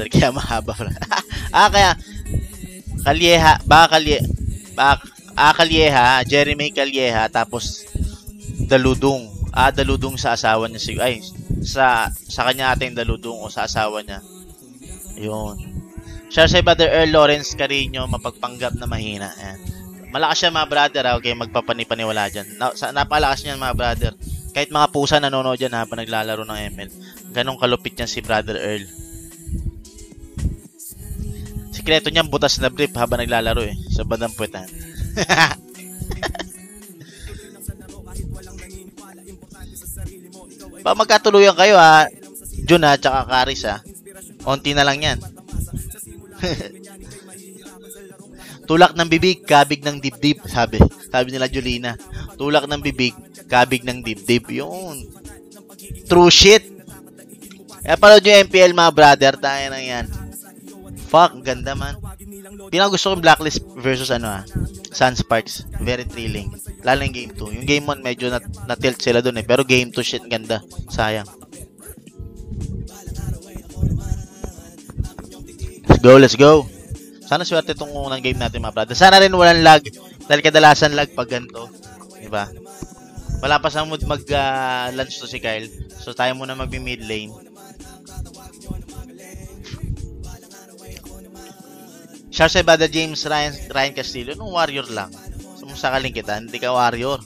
Kaya mahaba pala. Kaya Kalieha, Kalieha, Jeremy Kalieha, tapos Daludong. Daludong sa asawa niya siguro. Ay, sa kanya ating Daludong o sa asawa niya. Ayun. Siya sa brother Earl Lawrence Carino, mapagpanggap na mahina. Ayan. Malakas siya mga brother, okay, magpapani-paniwala diyan. Napalakas niya mga brother. Kahit mga pusa nanonood diyan habang naglalaro ng ML. Ganong kalupit niya si brother Earl. Sikreto niya butas na brief habang naglalaro eh sa bandang puwetan. Pa magkatuluyan kayo ha. Jun ha, tsaka Karis ha. Onti na lang 'yan. Tulak ng bibig, kabig ng dibdib, sabi nila Julina. Tulak ng bibig, kabig ng dibdib. Yun. True shit. Eh panood yung MPL mga brother, tayo na 'yan. Fuck, ganda man. Pinagusto kong Blacklist versus ano Sunsparks. Very thrilling. Lalo yung game 2. Yung game 1 medyo na-tilt sila dun eh. Pero game 2 shit, ganda. Sayang. Let's go, let's go. Sana swerte itong unang game natin mga brother. Sana rin walang lag. Dahil kadalasan lag pag ganito. Diba? Wala pa sa mood mag-lunch to si Kyle. So tayo muna mag-mid lane. Shout out to James Ryan Castillo. Nung warrior lang. Sumusakaling kita. Hindi ka warrior.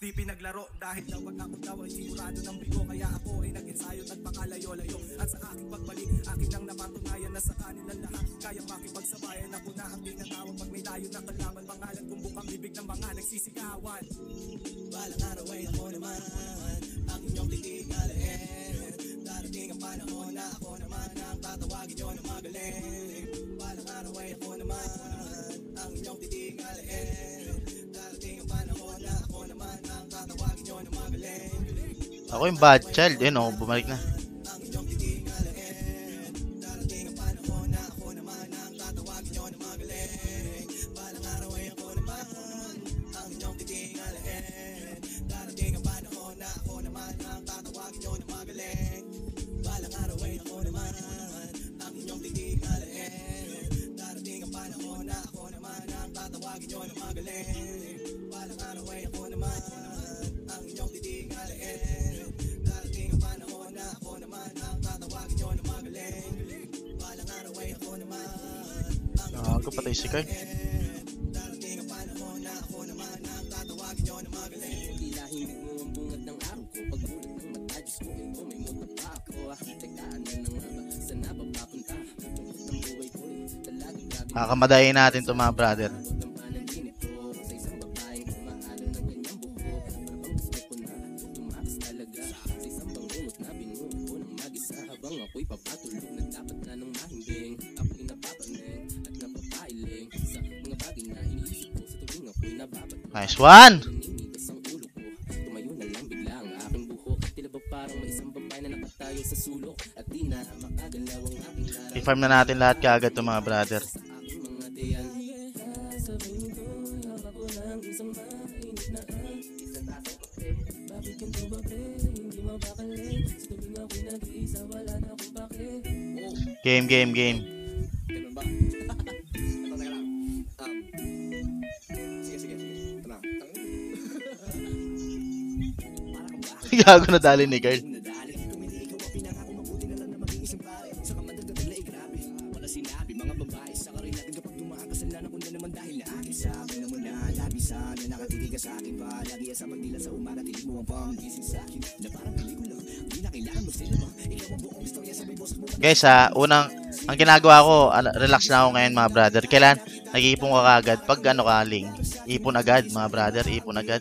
Di pinaglaro dahil daw pagkakot daw ay sigurado ng bigo. Kaya ako ay nag-ensayo, nagpakalayo-layo. At sa aking pagbalik, akin lang napatunayan na sa kanilang lahat. Kaya makipagsabayan ako na ang pinatawag. Pag may layo na kalaban, pangalan kong bukang bibig ng mga nagsisigawan. Balang araw ay ako naman ang inyong titigalain. Darating ang panahon na ako naman ang tatawagin nyo na magaling. Balang araw ay ako naman ang inyong titigalain. Ako yung bad child, yun o, bumalik na. Patay si Kyle. Kakamadayin natin ito mga brother. Nice one. I-farm na natin lahat kaagad to mga brother. Game. Gago na dali ni Kyle. Guys, ang ginagawa ko, relax na ako ngayon mga brother. Kailan nag-iipon ka agad pag ano kaling. Ipon agad mga brother, ipon agad.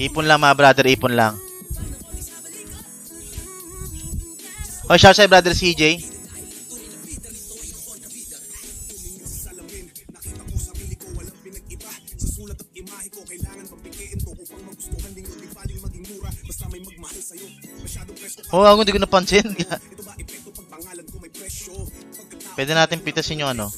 Ipon lang mga brother, ipon lang. Oh, shout out brother CJ. Oh, ako hindi ko napansin. Pwede natin pitasin yung ano.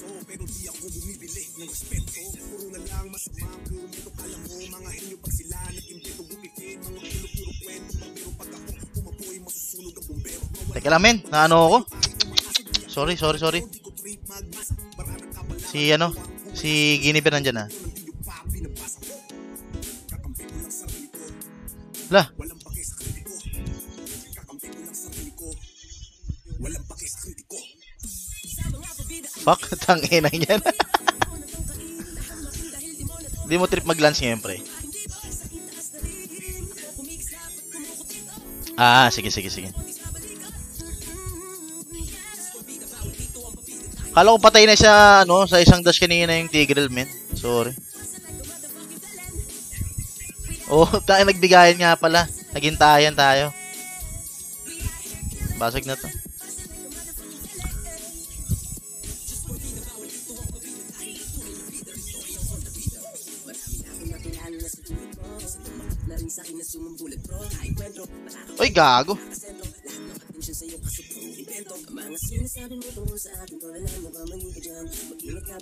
Teka lang men, naano ako. Sorry. Si ano, si Giniber nandiyan ah. Lah. Fuck, tangina yan. Di mo trip mag-lance ngayon, pre. Ah, sige. Kala ko patay na siya, ano, sa isang dash kanina yung Tigril, men. Sorry. Oh, tayo nagbigayan nga pala. Naghintayan tayo. Basag na to. Uy, gago.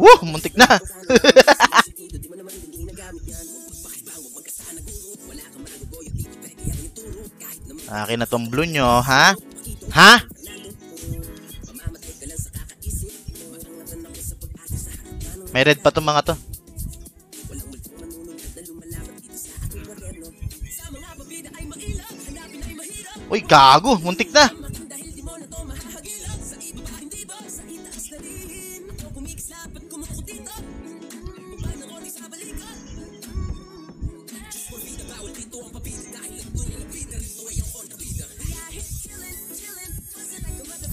Woo, muntik na. Akin na tong blue nyo, ha? Ha? May red pa tong mga to. Uy, gago! Muntik na!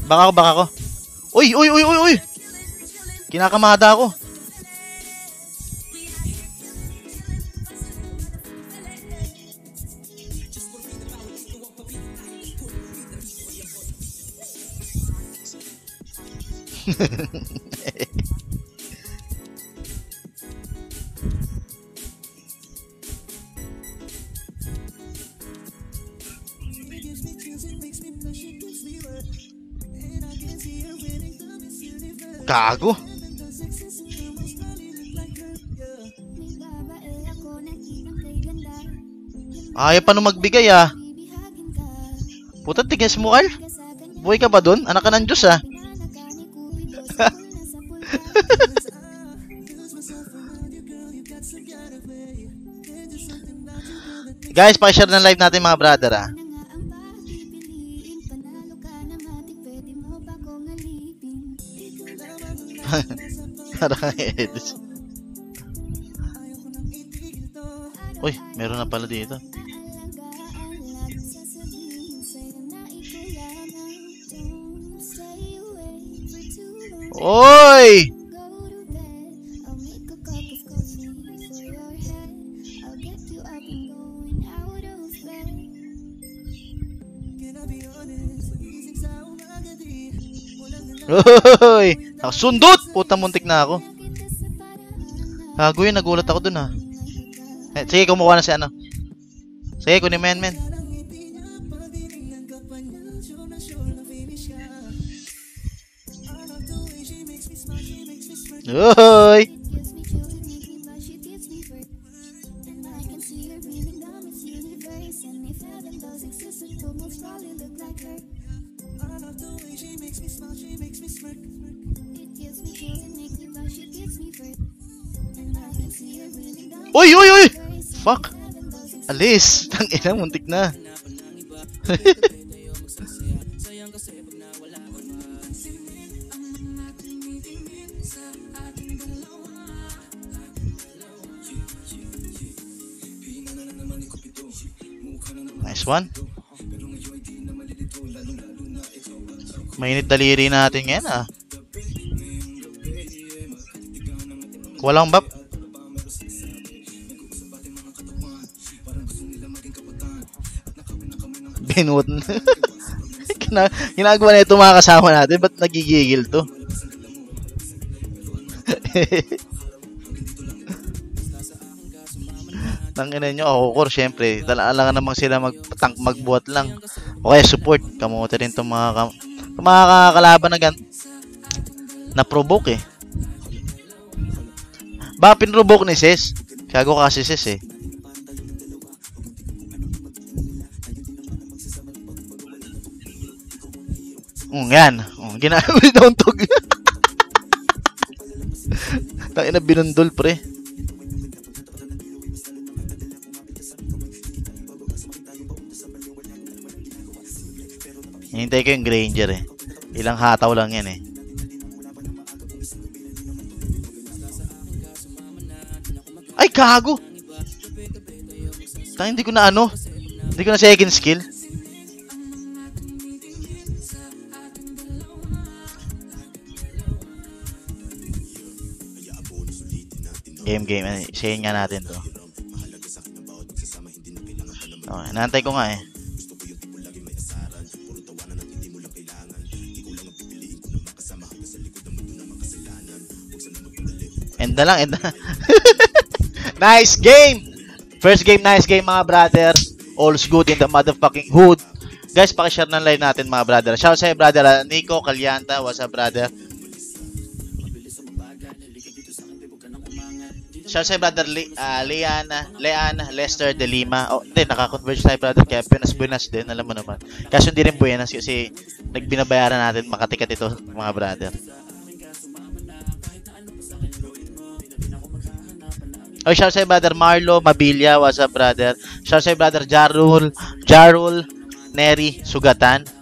Baka ko. Uy! Kinakamada ako. Gago. Ayaw pa nung magbigay ah. Puta, tigas mo Carl. Buhay ka ba dun? Anak ka ng Diyos ah. Guys, pakishare ng live natin mga brother ah. Uy, meron na pala dito. Oy! Uy! Nakasundot! Puta, muntik na ako. Hago yun, nagulat ako dun ah. Eh, sige, kumuha na si ano. Sige, kunin mo yan, men. Uy! Uy! Fuck! Alis! Tangina, muntik na. Nice one. Mainit daliri natin ngayon ah. Walang bap. Greenwood. Ginagawa na ito mga kasama natin. Ba't nagigigil to? Tangina nyo, oh, core, syempre. Talaga namang sila mag-tank, magbuhat lang. O kaya support. Kamote rin itong mga kalaban na na-provoke eh. Ba, pinrovoke ni Sis? Kago kasi Sis eh. Yan. Ginagawin na untog. Tangina, binundol pre. Hinintay ko yung Granger eh. Ilang hataw lang yan eh. Ay, kago! Tang, hindi ko na ano. Hindi ko na second skill. Game. Sayin nga natin to. Okay, nantay ko nga eh. Enda lang. Nice game! First game, nice game mga brother. All's good in the motherfucking hood. Guys, pakishare ng live natin mga brother. Shout out sa'yo brother Nico, Kalyanta. What's up brother? Shout out sa'yo brother Leanna Lester De Lima. Oh, hindi, nakakonverge tayo brother. Kaya Pinas-Buenas din, alam mo naman. Kaso hindi rin Buenas kasi nagbinabayaran natin. Makatikat ito mga brother. Oh, shout out sa'yo brother Marlo, Mabilia, what's up brother? Shout out sa'yo brother Jarul, Nery, Sugatan.